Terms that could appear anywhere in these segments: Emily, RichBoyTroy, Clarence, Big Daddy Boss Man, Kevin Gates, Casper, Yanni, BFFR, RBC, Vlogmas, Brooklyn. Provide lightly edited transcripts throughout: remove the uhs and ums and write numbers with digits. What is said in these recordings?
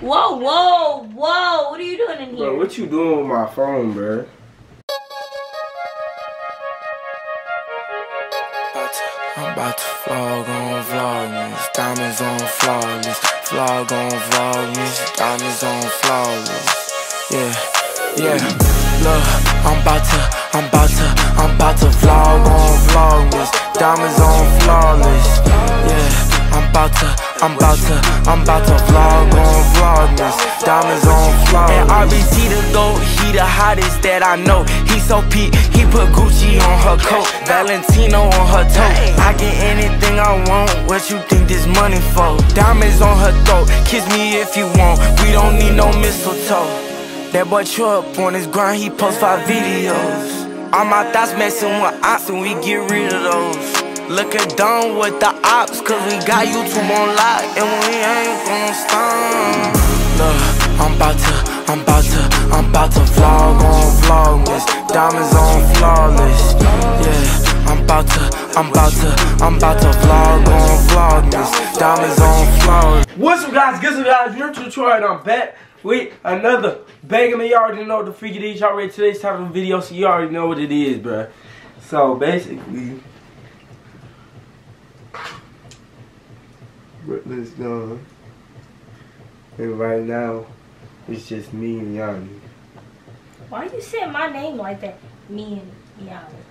Whoa, whoa, whoa. What are you doing in here? Bro, what you doing with my phone, bro? I'm about to vlog on vlogmas, diamonds on flawless, vlog on vlogmas, diamonds on flawless. Yeah, yeah. Look, I'm about to vlog on vlogmas, diamonds on flawless. Yeah, I'm about to vlog on vlogmas, diamonds on flawless. And RBC the goat, he the hottest that I know. He so peak, he put Gucci on her coat, Valentino on her toe. I get anything I want, what you think this money for? Diamonds on her throat, kiss me if you want, we don't need no mistletoe. That boy Troy up on his grind, he posts 5 videos. All my thoughts messing with ops and we get rid of those. Looking down with the ops, cause we got YouTube on lock, and we ain't gon' stop. Look, I'm about to vlog on vlogmas, diamonds on flawless. Yeah, I'm about to vlog on vlogmas, diamonds on flawless. What's up, guys? Guess what, guys? RichBoyTroy, and I'm back with another banger. Man, you already know what the freak it is. Y'all ready? Today's title of the video, so you already know what it is, bruh. So basically, Brooklyn's gone, and right now it's just me and Yanni. Why you say my name like that? Me and Yanni.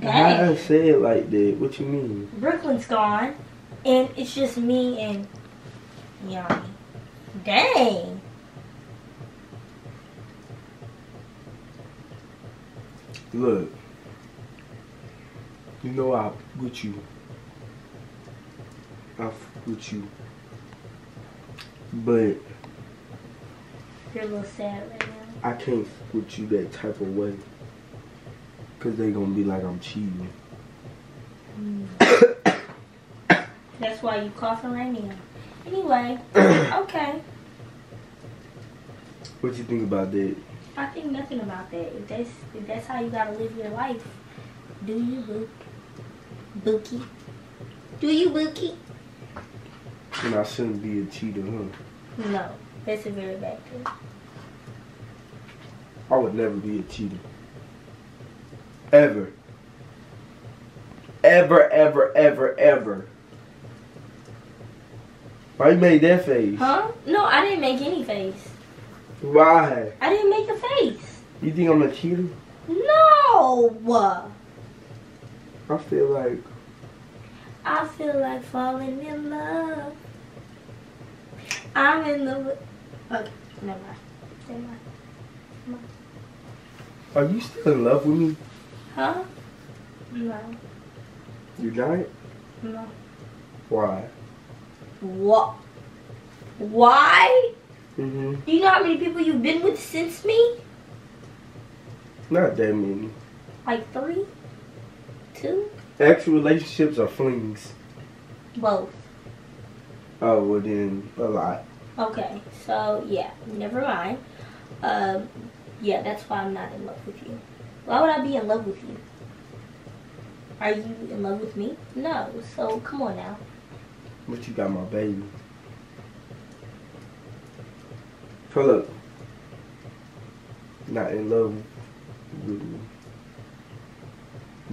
Why I say it like that? What you mean? Brooklyn's gone, and it's just me and Yanni. Dang. Look, you know I with you. I fuck with you, but you're a little sad right now. I can't fuck with you that type of way, cause they gonna be like I'm cheating. Mm. That's why you coughing right now. Anyway, okay. What you think about that? I think nothing about that. If that's how you gotta live your life, do you, boo? Bookie? Do you, Bookie? And I shouldn't be a cheater, huh? No, that's a very bad thing. I would never be a cheater. Ever. Ever, ever, ever, ever. Why you made that face? Huh? No, I didn't make any face. Why? I didn't make a face. You think I'm a cheater? No! I feel like falling in love. I'm in the... Okay, never mind. Never mind. Never mind. Are you still in love with me? Huh? No. You died? No. Why? What? Why? Mm-hmm. Do you know how many people you've been with since me? Not that many. Like 3? 2? Actual relationships are flings. Both. Oh, well then, a lot. Okay, so yeah, never mind. Yeah, that's why I'm not in love with you. Why would I be in love with you? Are you in love with me? No, so come on now. But you got my baby. Pull up. Not in love with me.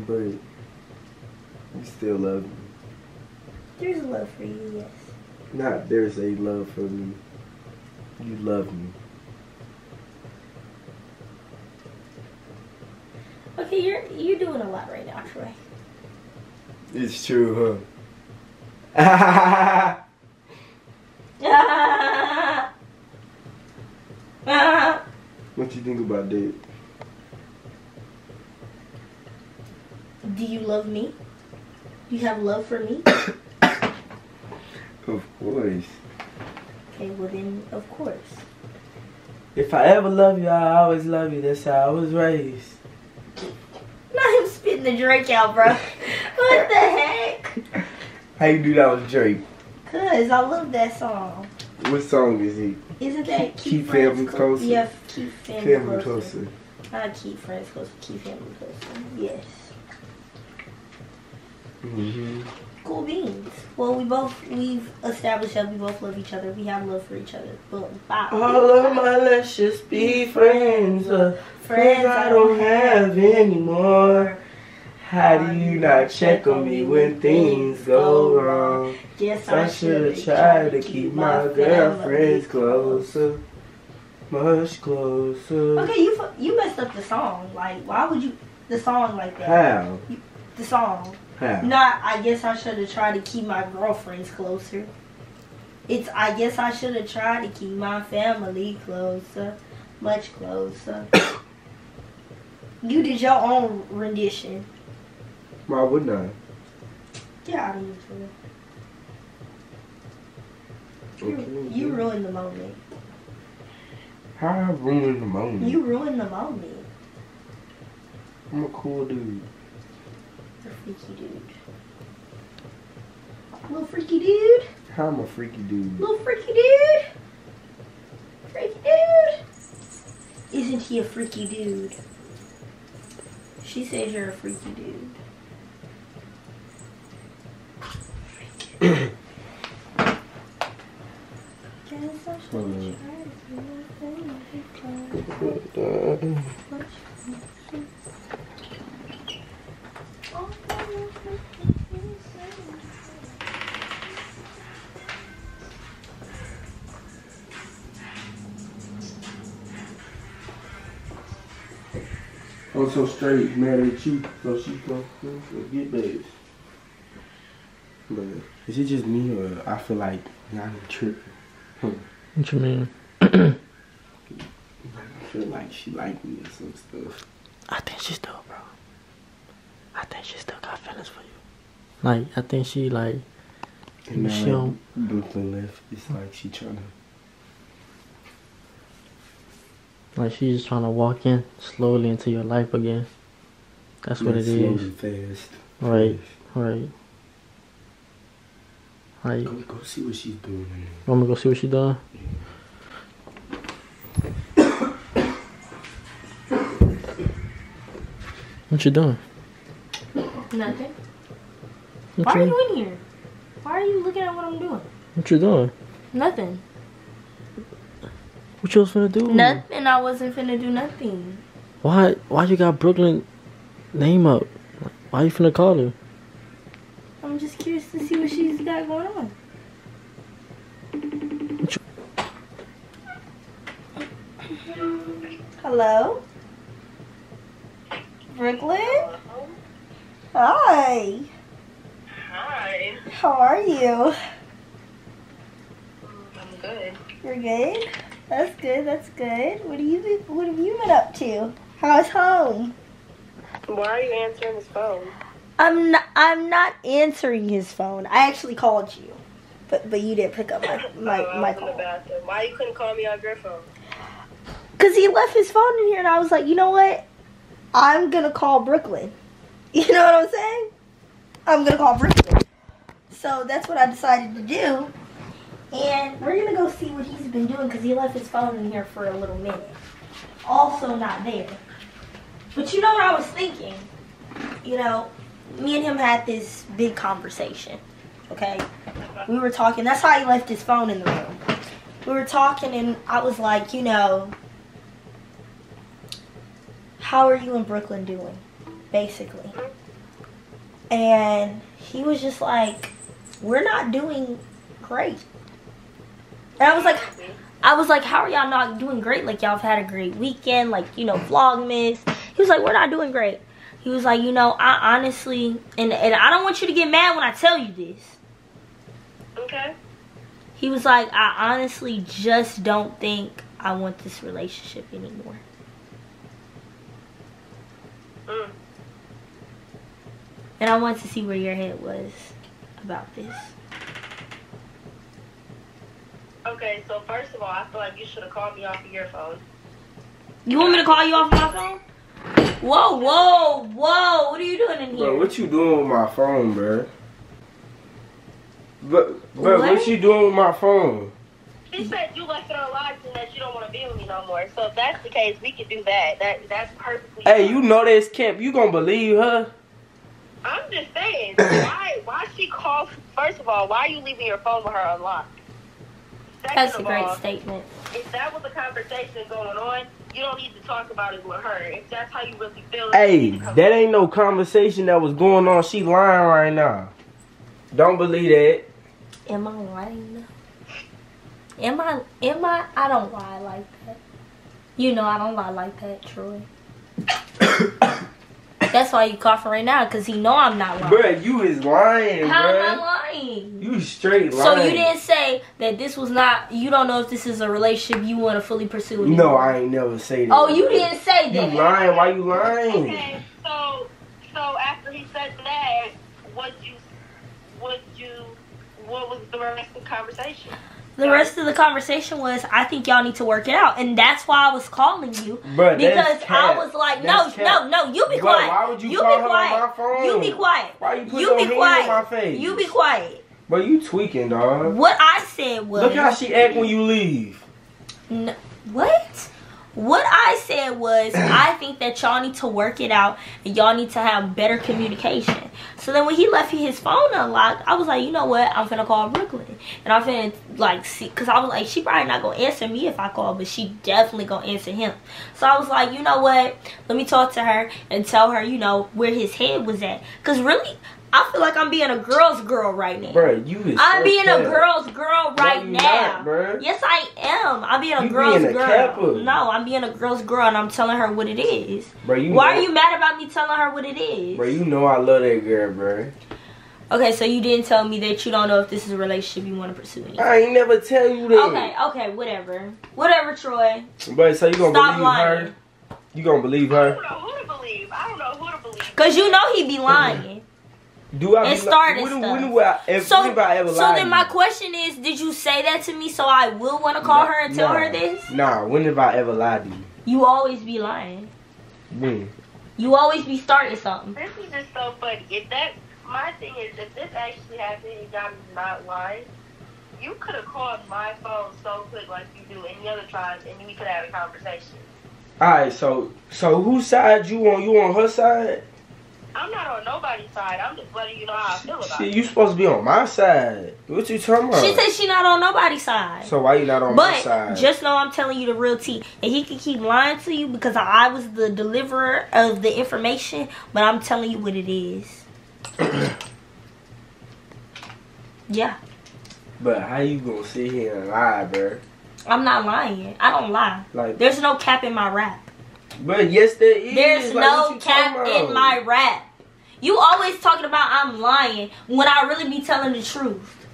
But you still love me. There's a love for you, yes. Not there's a love for me. You love me. Okay, you're doing a lot right now, Troy. It's true, huh? What you think about that? Do you love me? You have love for me? Of course. Okay, well then, of course. If I ever love you, I always love you. That's how I was raised. Not him spitting the Drake out, bro. What the heck? How you knew that was Drake? Cause I love that song. What song is it? Isn't that Keep Family Closer? Yeah, Keep Family Closer. Not Keep Friends Closer, Keep Family Closer. Yes. Mm-hmm. Cool beans. Well, we've established that we both love each other. We have love for each other. Boom. Bye. All of my let's just be friends. Friends I don't have anymore. How do you not check on me when things go wrong? Guess I should have tried to keep my girlfriends closer. Much closer. Okay, you messed up the song. Like, why would you... The song like that. How? The song. How? Not, I guess I should have tried to keep my girlfriends closer. It's, I guess I should have tried to keep my family closer. Much closer. You did your own rendition. Why wouldn't I? Yeah, I don't need to. You ruined the moment. How I ruined the moment? You ruined the moment. I'm a cool dude. You're a freaky dude. Little freaky dude. How I'm a freaky dude. Little freaky dude. Freaky dude. Isn't he a freaky dude? She says you're a freaky dude. Freaky. I'm so straight, mad at you, so she comes through and get babes. But is it just me or I feel like Yanni tripping? Huh. What you mean? I feel like she liked me or some stuff. I think she still, bro. I think she still got feelings for you. Like, I think she like... And she don't... Like Brooklyn left, it's like she trying to... Like she's just trying to walk in slowly into your life again. That's what it is. Fast. Right, right. Like, go see what she's doing. I'm gonna go see what she's doing. What you doing? Nothing. Why are you in here? Why are you looking at what I'm doing? What you doing? Nothing. What you was finna do? Nothing. I wasn't finna do nothing. Why you got Brooklyn name up? Why you finna call her? I'm just curious to see what she's got going on. Hello? Brooklyn? Hello? Hi. Hi. How are you? I'm good. You're good? That's good, that's good. What have you been up to? How's home? Why are you answering his phone? I'm not answering his phone. I actually called you. But you didn't pick up my call. Why you couldn't call me on your phone? Cause he left his phone in here and I was like, you know what? I'm gonna call Brooklyn. You know what I'm saying? I'm gonna call Brooklyn. So that's what I decided to do. And we're going to go see what he's been doing because he left his phone in here for a little minute. Also not there. But you know what I was thinking? You know, me and him had this big conversation, okay? We were talking. That's how he left his phone in the room. We were talking and I was like, you know, how are you in Brooklyn doing, basically? And he was just like, we're not doing great. And I was like, how are y'all not doing great? Like, y'all have had a great weekend, like, you know, Vlogmas. He was like, we're not doing great. He was like, you know, I honestly, and I don't want you to get mad when I tell you this. Okay. He was like, I honestly just don't think I want this relationship anymore. Mm. And I wanted to see where your head was about this. Okay, so first of all, I feel like you should have called me off of your phone. You want me to call you off my phone? Whoa, whoa, whoa. What are you doing in here? Bro, what you doing with my phone, bro? But what you doing with my phone? She said you left it unlocked and that you don't want to be with me no more. So if that's the case, we can do that. That's perfectly fine. Hey, you know this, Kemp. You gonna believe her? I'm just saying, why she call? First of all, why are you leaving your phone with her unlocked? Second That's a great all, statement. If that was a conversation going on, you don't need to talk about it with her. If that's how you really feel. Hey, that ain't no conversation that was going on. She lying right now. Don't believe that. Am I lying? Am I? I don't lie like that. You know I don't lie like that, Troy. That's why you coughing right now, because he know I'm not lying. Bruh, you is lying, How bruh. Am I lying? You straight lying. So you didn't say that this was not, you don't know if this is a relationship you want to fully pursue anymore. No, I ain't never say that. Oh, you didn't say that. You lying. Why you lying? Okay, so after he said that, what was the rest of the conversation? The rest of the conversation was, I think y'all need to work it out. And that's why I was calling you. Bruh, because I was like, no, you be quiet. Why would you call her on my phone? You be quiet. Why you put your hand in my face? You be quiet. But you tweaking, dog. What I said was... Look how she act when you leave. No, what? What I said was, I think that y'all need to work it out. And y'all need to have better communication. So then when he left his phone unlocked, I was like, you know what? I'm finna call Brooklyn. And I'm finna, like, see. Because I was like, she probably not gonna answer me if I call. But she definitely gonna answer him. So I was like, you know what? Let me talk to her and tell her, you know, where his head was at. Because really... I feel like I'm being a girl's girl right now. Bruh, you is I'm so being cap. A girl's girl right no, now. Not, yes, I am. I'm being a you girl's being a girl. Capper. No, I'm being a girl's girl and I'm telling her what it is. Bruh, you Why know. Are you mad about me telling her what it is? Bruh, you know I love that girl, bruh. Okay, so you didn't tell me that you don't know if this is a relationship you want to pursue anymore. I ain't never tell you that. Okay, whatever. Whatever, Troy. But so you gonna Stop believe lying. Her? You gonna believe her? I don't know who to believe. I don't know who to believe. Cause you know he be lying. Do I? It started stuff. So then my question is, did you say that to me so I will want to call her and tell her this? Nah, when have I ever lied to you? You always be lying. When? You always be starting something. This is just so funny. My thing is, if this actually happened and I'm not lying, you could have called my phone so quick like you do any other times and we could have a conversation. Alright, so whose side you on? You on her side? I'm not on nobody's side. I'm just letting you know how I feel about it. You supposed to be on my side. What you talking about? She said she not on nobody's side. So why you not on my side? But just know I'm telling you the real tea. And he can keep lying to you because I was the deliverer of the information. But I'm telling you what it is. Yeah. But how you gonna sit here and lie, bro? I'm not lying. I don't lie. Like, there's no cap in my rap. But yes, there is. There's like, no cap in my rap. You always talking about I'm lying when I really be telling the truth.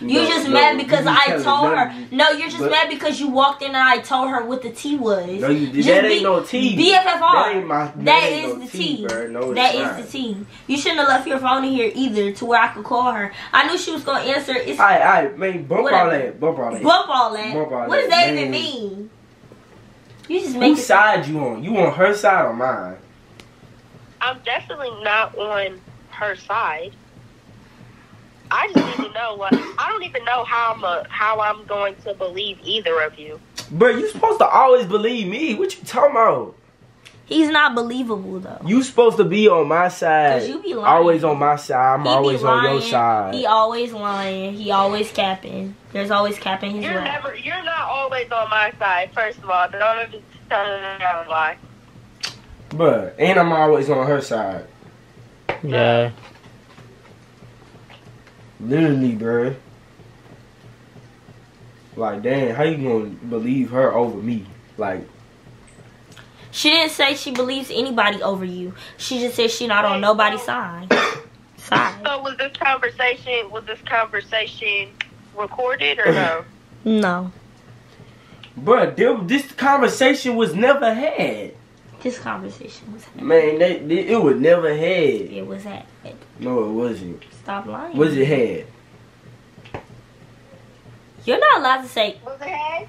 You're just mad because I told her. No, you're just mad because you walked in and I told her what the tea was. No, you did. That ain't no tea. BFFR. That is the tea. That is the tea. You shouldn't have left your phone in here either to where I could call her. I knew she was going to answer. Bump all that. What does that even mean? You just make Whose side you on? You on her side or mine? I'm definitely not on her side. I just need to know what. I don't even know how I'm going to believe either of you. But you supposed to always believe me. What you talking about? He's not believable though. You supposed to be on my side. 'Cause you be lying. Always on my side. I'm always on your side. He always lying. He always capping. There's always capping his way. You're not always on my side. First of all, don't ever tell her that I'm lying. But and I'm always on her side. Yeah. Literally, bruh. Like, damn, how you gonna believe her over me? Like. She didn't say she believes anybody over you. She just said she not on nobody's side. So was this conversation recorded or no? No. But this conversation was never had. This conversation was had. Man, it was never had. It was had. No, it wasn't. Stop lying. Was it had? You're not allowed to say. Was it had?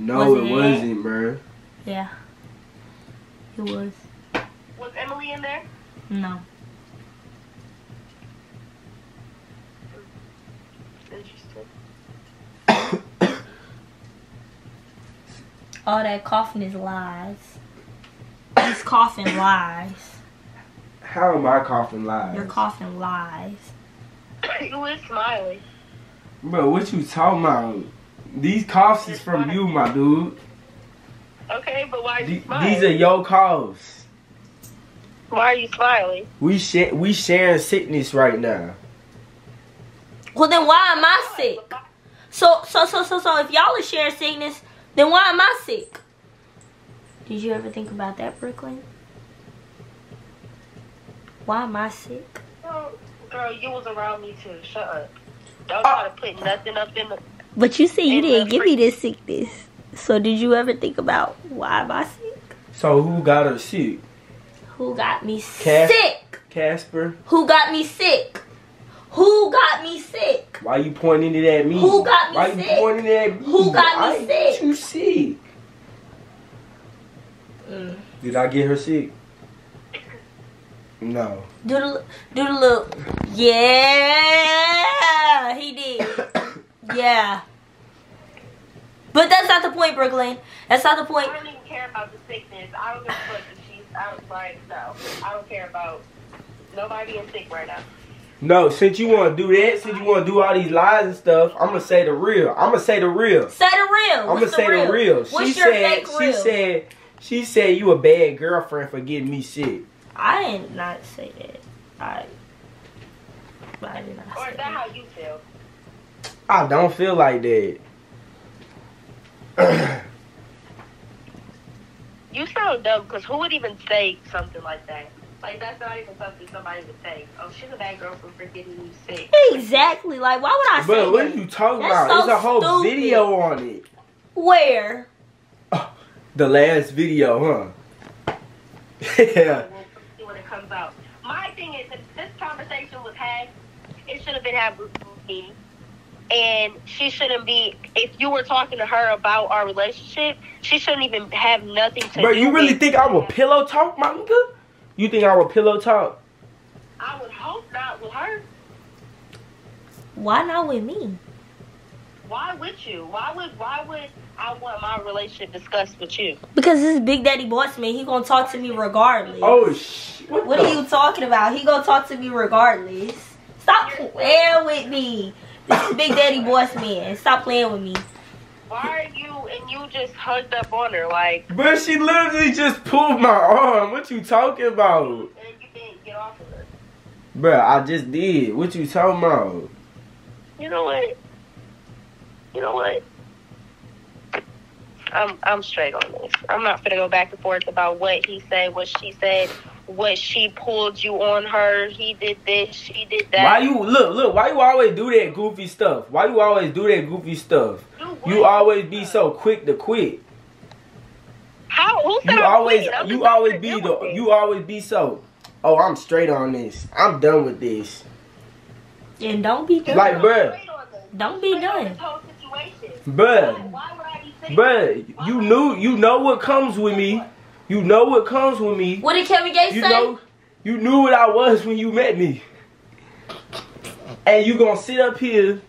No, it wasn't, bruh. Yeah. It was. Was Emily in there? No. Interesting. All that coughing is lies. He's coughing lies. How am I coughing lies? You're coughing lies. You was smiling. Bro, what you talking about? These coughs is from you, my dude. Okay, but why are you smiling? These are your coughs. Why are you smiling? We sharing sickness right now. Well, then why am I sick? So if y'all are sharing sickness, then why am I sick? Did you ever think about that, Brooklyn? Why am I sick? Girl, you was around me too. Shut up. Don't try to put nothing up in the... But you said you didn't give me this sickness. So did you ever think about why am I sick? So who got her sick? Who got me sick? Casper. Who got me sick? Who got me sick? Why you pointing it at me? Who got me sick? Why you pointing it at me? Who got me sick? You sick. Mm. Did I get her sick? No. Do the look. Yeah, he did. Yeah. But that's not the point, Brooklyn. That's not the point. I don't even care about the sickness. I don't give a fuck if she's outside. No, I don't care about nobody being sick right now. No, since you want to do that, since you want to do all these lies and stuff, I'm going to say the real. I'm going to say the real. Say the real. I'm going to say the real. What's your fake real? She said you a bad girlfriend for getting me sick. I did not say that. I did not say that. Or is that how you feel? I don't feel like that. You sound dumb, because who would even say something like that? Like, that's not even something somebody would say. Oh, she's a bad girlfriend for getting you sick. Exactly. Like, why would I say that? But what are you talking about? There's a whole video on it. Where? Oh, the last video, huh? Yeah. When it comes out. My thing is, if this conversation was had, it should have been had with me. And she shouldn't be, if you were talking to her about our relationship, she shouldn't even have nothing to do with it. Bro, you really think I would pillow talk, my nigga? You think I would pillow talk? I would hope not with her. Why not with me? Why with you? Why would I want my relationship discussed with you? Because this is Big Daddy Boss Man. He gonna talk to me regardless. Oh shit! What are you talking about? He gonna talk to me regardless. Stop playing with me. This is Big Daddy Boss Man. Stop playing with me. Why are you just hugged up on her like? But she literally just pulled my arm. What you talking about? And you didn't get off of her. Bruh, I just did. What you talking about? You know what? I'm straight on this. I'm not finna go back and forth about what he said, what she said, what she pulled you on her. He did this, she did that. Why you look? Why you always do that goofy stuff? Why you always do that goofy stuff? You always be so quick to quit. How? Who said you always be so. Oh, I'm straight on this. I'm done with this. And don't be done. Like, bruh. Don't be done. Bruh, you know what comes with me. You know what comes with me. What did Kevin Gates say? You knew what I was when you met me. And you gonna sit up here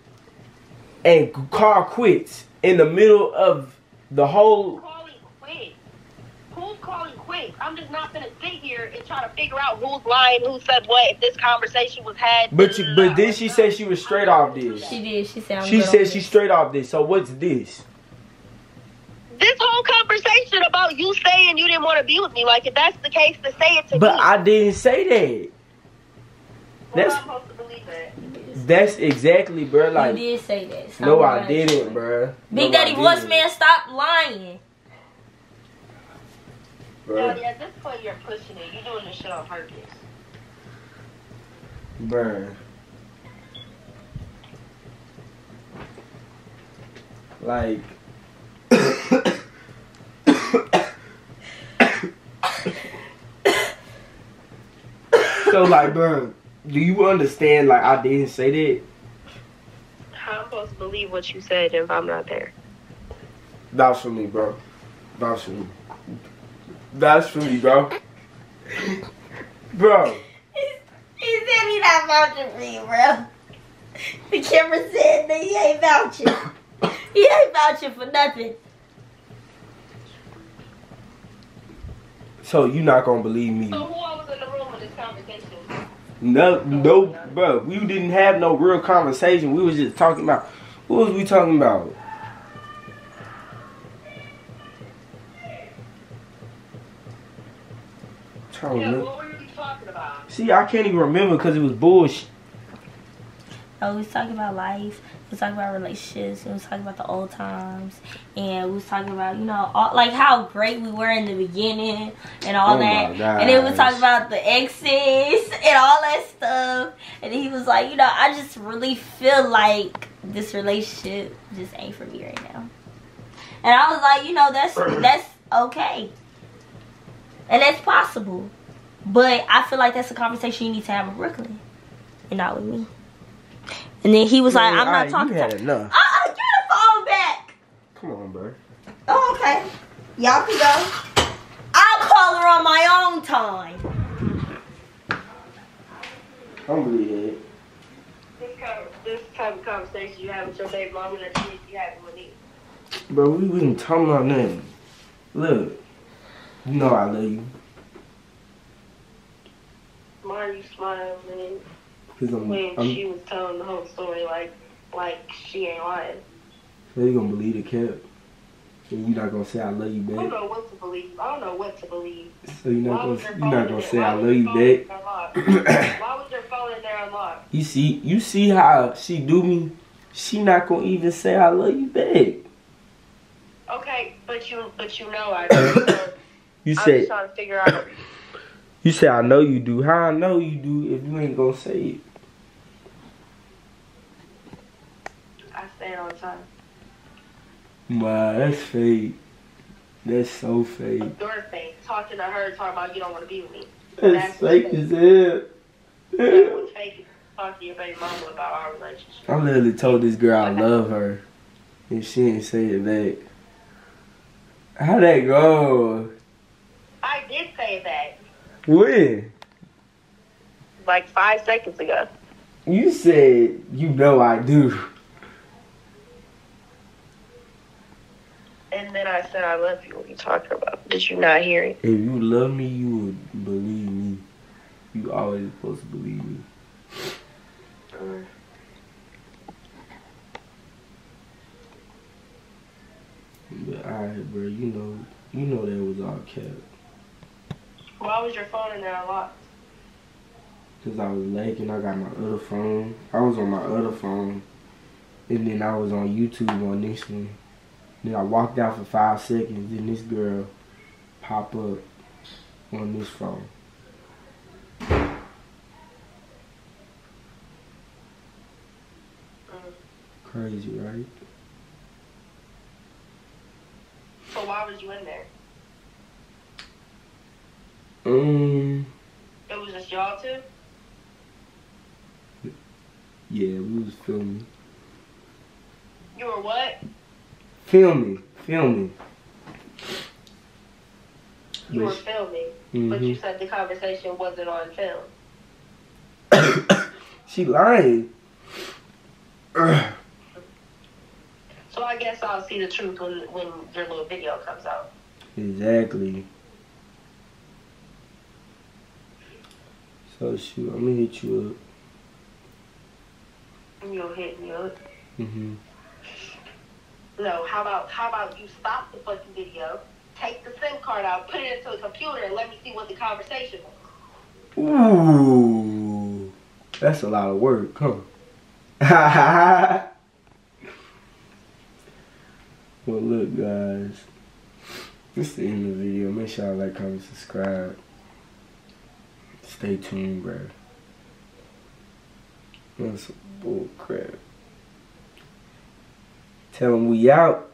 and call quits in the middle of the whole... Who's calling quits? I'm just not gonna sit here and try to figure out who's lying, who said what, if this conversation was had. But then she said she was straight off this. She did. She said she's straight off this. So what's this? This whole conversation about you saying you didn't want to be with me. Like, if that's the case, then say it to me. But I didn't say that. That's... Well, I'm supposed to believe that. That's exactly, bro. Like, you did say that. Stop no, lying. I didn't, bro. Big Daddy Voice Man, stop lying. Bro. Yeah, at this point, you're pushing it. You're doing this shit on purpose. Bro. Like... So, like, bro, do you understand, like, I didn't say that? How am I supposed to believe what you said if I'm not there? That's for me, bro. That's for me. That's for me, bro. Bro. He said he not vouching for you, bro. The camera said that he ain't vouching. He ain't vouching for nothing. So, you not gonna believe me. So, who I was in the room with this conversation. No, bro. We didn't have no real conversation. We was just talking about. What was we talking about? Yeah, what were we talking about? See, I can't even remember because it was bullshit. Oh, we was talking about life. We was talking about relationships. We was talking about the old times, and we was talking about, you know, all, like how great we were in the beginning and all that. And then we was talking about the exes and all that stuff. And he was like, you know, I just really feel like this relationship just ain't for me right now. And I was like, you know, that's okay. And that's possible. But I feel like that's a conversation you need to have with Brooklyn and not with me. And then he was like, I'm not talking to you. Get the phone back. Come on, bro. Oh, okay. Y'all can go. I'll call her on my own time. I don't believe it. This type of conversation you have with your baby mama that you need to be having with me. Bro, we wasn't talking about nothing. Look. You know I love you. Why are you smiling when she was telling the whole story like she ain't lying? So you gonna believe the cap? So you not gonna say I love you back? I don't know what to believe. I don't know what to believe. So you're not gonna say I love you back? Why was your phone in there unlocked? You see how she do me? She not gonna even say I love you back. Okay, but you know I do. I'm just trying to figure out. You say I know you do. How I know you do if you ain't gonna say it? I say it all the time. Wow, that's fake. That's so fake. Your fake. Talking to her, talking about you don't want to be with me. That's fake as hell. That's what's fake. Talk to your baby mama about our relationship. I literally told this girl I love her, and she ain't say it back. How'd that go? I did say that. When? Like 5 seconds ago. You said, you know I do. And then I said, I love you. What are you talking about? Did you not hear it? If you love me, you would believe me. You always supposed to believe me. But alright, bro, you know that was all cap. Why was your phone in there locked? Because I was lagging. I got my other phone. I was on my other phone. And then I was on YouTube on this one. Then I walked out for 5 seconds. Then this girl pop up on this phone. Crazy, right? So why was you in there? It was just y'all two? Yeah, we was filming. You were what? Filming. You were filming, but you said the conversation wasn't on film. She lying. So I guess I'll see the truth when your little video comes out. Exactly. So shoot, I'm gonna hit you up. You'll hit me up? No, how about you stop the fucking video, take the SIM card out, put it into a computer, and let me see what the conversation was. Ooh. That's a lot of work, huh? Well, look, guys, this is the end of the video. Make sure y'all like, comment, subscribe. Stay tuned, bro. That's bull crap. Tell them we out.